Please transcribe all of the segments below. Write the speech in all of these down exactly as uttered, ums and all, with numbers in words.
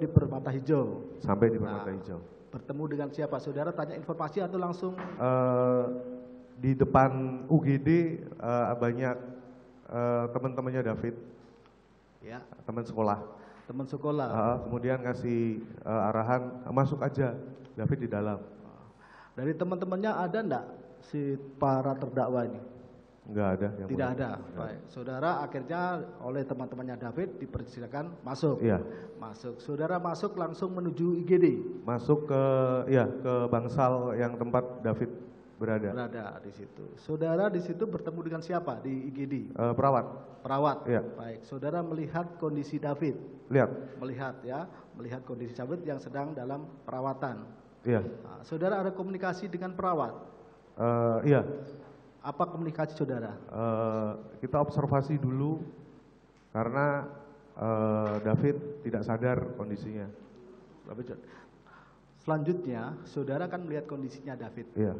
sampai di Permata Hijau. Sampai di Permata nah, Hijau. Bertemu dengan siapa? Saudara tanya informasi atau langsung? Uh, di depan U G D uh, banyak uh, teman-temannya David. Ya. Teman sekolah. Teman sekolah. Uh, kemudian ngasih uh, arahan, masuk aja David di dalam. Dari teman-temannya ada enggak si para terdakwa ini? Enggak ada. Yang Tidak mulai. ada. Baik. Saudara akhirnya oleh teman-temannya David dipersilakan masuk. Iya. Masuk. Saudara masuk langsung menuju I G D. Masuk ke ya ke bangsal yang tempat David berada. Berada di situ. Saudara di situ bertemu dengan siapa di I G D? E, perawat. Perawat. Iya. Baik. Saudara melihat kondisi David. Lihat. Melihat ya, melihat kondisi David yang sedang dalam perawatan. Iya. Nah, saudara ada komunikasi dengan perawat? E, iya. Apa komunikasi saudara? Uh, kita observasi dulu karena uh, David tidak sadar kondisinya. Selanjutnya saudara akan melihat kondisinya David. Iya.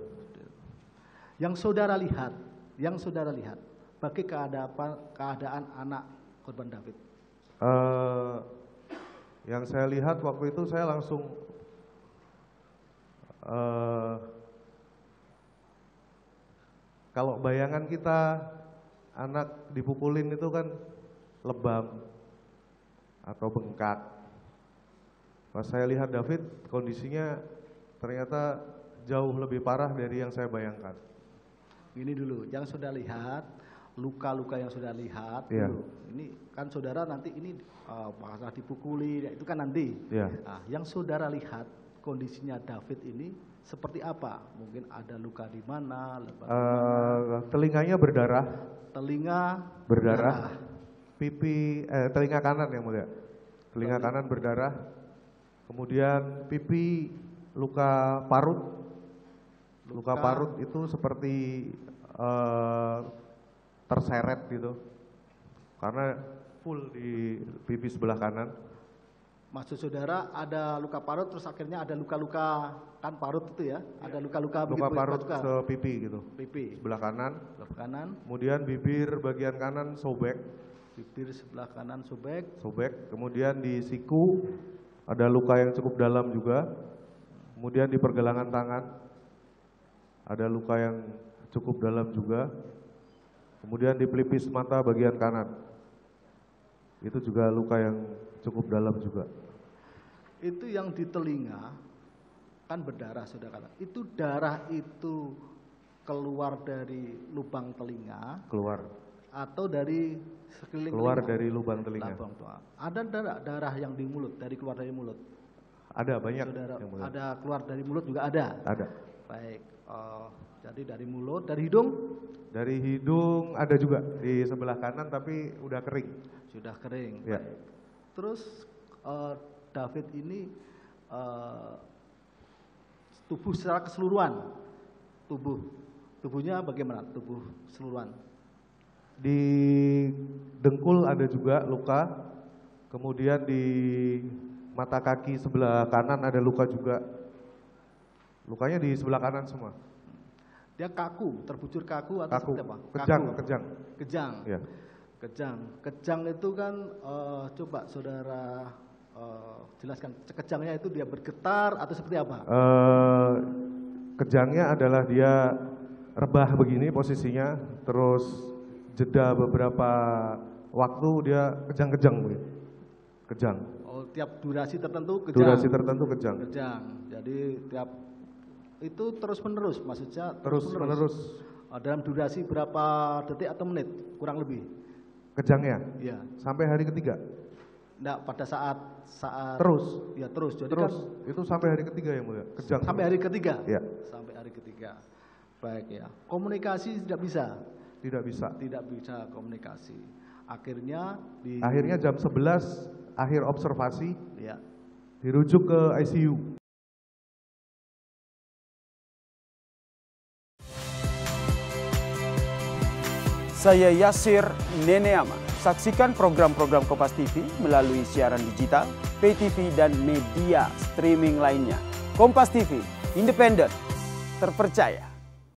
Yang saudara lihat, yang saudara lihat, bagi keadaan keadaan anak korban David. Uh, yang saya lihat waktu itu saya langsung. Uh, Kalau bayangan kita anak dipukulin itu kan lebam atau bengkak. Pas saya lihat David kondisinya ternyata jauh lebih parah dari yang saya bayangkan. Ini dulu, yang sudah lihat, luka-luka yang sudah lihat yeah. dulu. Ini kan saudara nanti ini uh, bahasa dipukuli, itu kan nanti. Yeah. Nah, yang saudara lihat kondisinya David ini seperti apa? Mungkin ada luka di mana? Uh, telinganya berdarah. Telinga berdarah. berdarah. Pipi, eh, telinga kanan yang mulia. Telinga Teling. kanan berdarah. Kemudian pipi luka parut. Luka, luka parut itu seperti uh, terseret gitu. Karena full di pipi sebelah kanan. Maksud saudara ada luka parut terus akhirnya ada luka-luka kan parut itu ya, ya. ada luka-luka luka parut masukkan. Ke pipi gitu, pipi sebelah kanan, sebelah kanan, kemudian bibir bagian kanan sobek, bibir sebelah kanan sobek, sobek, kemudian di siku ada luka yang cukup dalam juga, kemudian di pergelangan tangan ada luka yang cukup dalam juga, kemudian di pelipis mata bagian kanan itu juga luka yang cukup dalam juga. Itu yang di telinga kan berdarah saudara. Itu darah itu keluar dari lubang telinga. Keluar. Atau dari sekeliling. Keluar telinga. dari lubang telinga. Lubang tua. Ada darah darah yang di mulut dari keluar dari mulut. Ada banyak. Saudara, yang mulut. Ada keluar dari mulut juga ada. Ada. Baik. Uh, jadi dari mulut, dari hidung. Dari hidung ada juga di sebelah kanan tapi udah kering. Sudah kering. Ya. Baik. Terus uh, David ini uh, tubuh secara keseluruhan, tubuh tubuhnya bagaimana? Tubuh keseluruhan di dengkul ada juga luka, kemudian di mata kaki sebelah kanan ada luka juga, lukanya di sebelah kanan semua. Dia kaku, terbujur kaku atau kaku. seperti apa? Kejang, kaku. kejang, kejang. Ya. Kejang, kejang itu kan uh, coba saudara uh, jelaskan kejangnya itu dia bergetar atau seperti apa? Uh, kejangnya adalah dia rebah begini posisinya, terus jeda beberapa waktu dia kejang-kejang begitu, kejang. Oh, tiap durasi tertentu kejang. Durasi tertentu kejang. Kejang, jadi tiap itu terus menerus maksudnya. Terus, terus menerus. menerus. Dalam durasi berapa detik atau menit kurang lebih? Kejangnya, ya. Sampai hari ketiga. Nggak, pada saat saat terus, ya terus. Jadi terus kan, itu sampai hari ketiga ya mulia. Kejang. Sampai hari ketiga. Ya. Sampai hari ketiga. Baik ya. Komunikasi tidak bisa. Tidak bisa. Tidak bisa komunikasi. Akhirnya di. Akhirnya jam sebelas akhir observasi. Ya. Dirujuk ke I C U. Saya Yasir Neneama. Saksikan program-program Kompas T V melalui siaran digital, pay T V, dan media streaming lainnya. Kompas T V, independen, terpercaya.